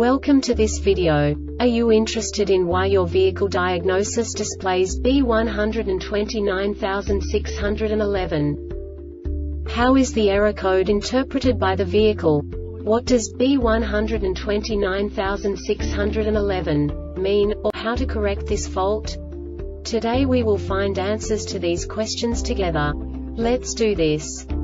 Welcome to this video. Are you interested in why your vehicle diagnosis displays B1296-11? How is the error code interpreted by the vehicle? What does B1296-11 mean, or how to correct this fault? Today we will find answers to these questions together. Let's do this.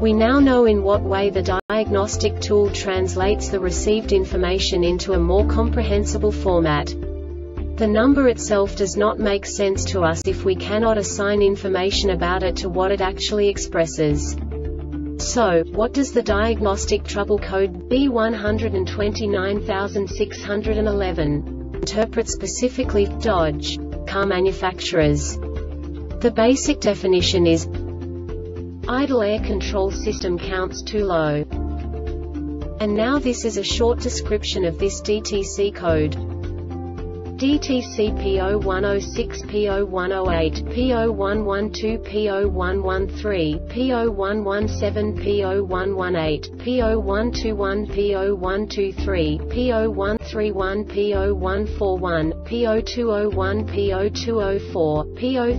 We now know in what way the diagnostic tool translates the received information into a more comprehensible format. The number itself does not make sense to us if we cannot assign information about it to what it actually expresses. So, what does the diagnostic trouble code B1296-11 interpret specifically for Dodge car manufacturers? The basic definition is: idle air control system counts too low. And now this is a short description of this DTC code. DTC P0106, P0108, P0112, P0113, P0117, P0118, P0121, P0123, P0131, P0141, P0201, P0204, P0300,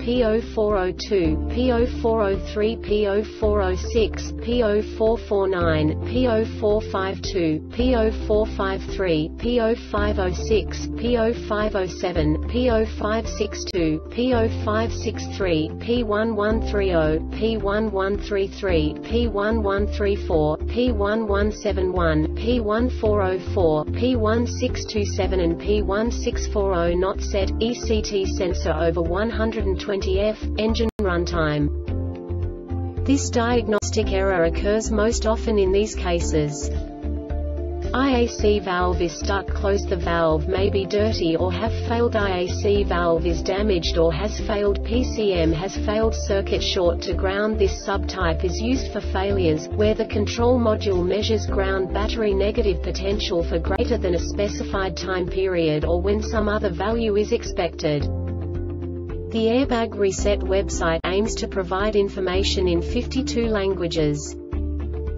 P0402, P0403, P0406, P0449, P0452, P0453, P0506, P0507, P0562, P0563, P1130, P1133, P1134, P1171, P1404, P1627 and P1640 not set, ECT sensor over 120 F, engine runtime. This diagnostic error occurs most often in these cases. IAC valve is stuck closed, the valve may be dirty or have failed, IAC valve is damaged or has failed, PCM has failed, circuit short to ground. This subtype is used for failures where the control module measures ground battery negative potential for greater than a specified time period or when some other value is expected. The Airbag Reset website aims to provide information in 52 languages.